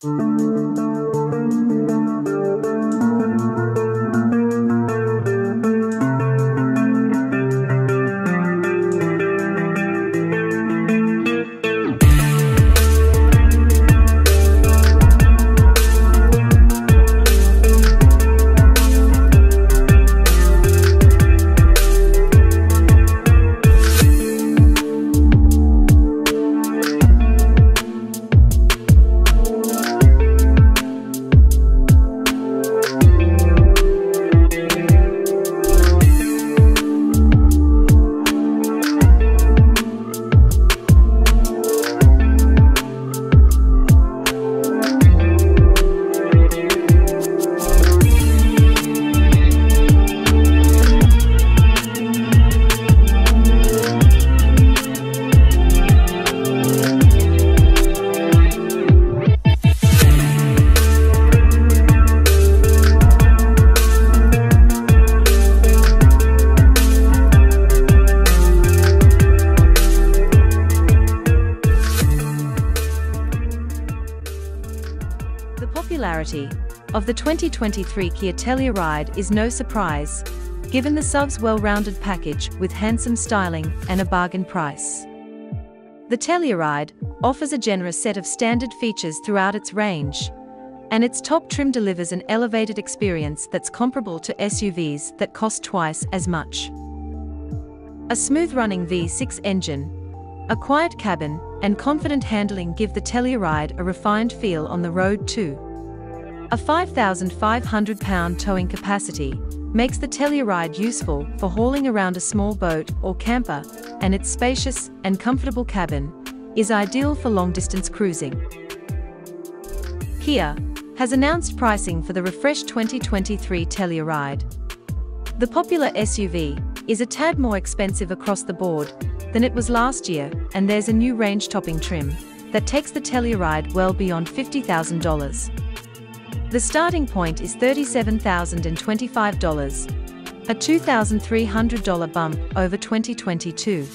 The popularity of the 2023 Kia Telluride is no surprise, given the SUV's well-rounded package with handsome styling and a bargain price. The Telluride offers a generous set of standard features throughout its range, and its top trim delivers an elevated experience that's comparable to SUVs that cost twice as much. A smooth-running V6 engine, a quiet cabin, and confident handling give the Telluride a refined feel on the road too. A 5,500 pound towing capacity makes the Telluride useful for hauling around a small boat or camper, and its spacious and comfortable cabin is ideal for long-distance cruising. Kia has announced pricing for the refreshed 2023 Telluride. The popular SUV is a tad more expensive across the board than it was last year, and there's a new range-topping trim that takes the Telluride well beyond $50,000. The starting point is $37,025, a $2,300 bump over 2022.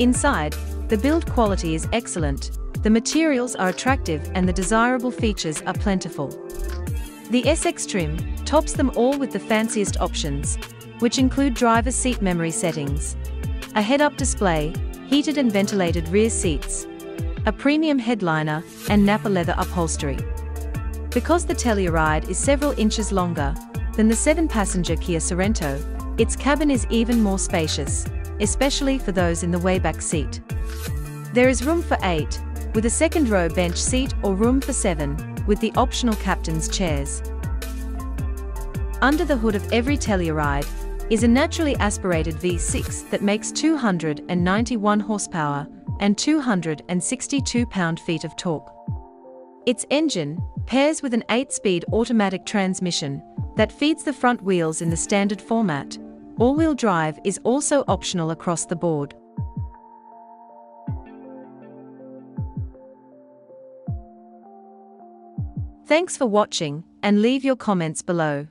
Inside, the build quality is excellent, the materials are attractive, and the desirable features are plentiful. The SX trim tops them all with the fanciest options, which include driver's seat memory settings, a head-up display, heated and ventilated rear seats, a premium headliner, and Nappa leather upholstery. Because the Telluride is several inches longer than the 7-passenger Kia Sorento, its cabin is even more spacious, especially for those in the way-back seat. There is room for 8, with a second-row bench seat, or room for 7, with the optional captain's chairs. Under the hood of every Telluride is a naturally aspirated V6 that makes 291 horsepower and 262 pound-feet of torque. Its engine pairs with an 8-speed automatic transmission that feeds the front wheels in the standard format. All-wheel drive is also optional across the board. Thanks for watching, and leave your comments below.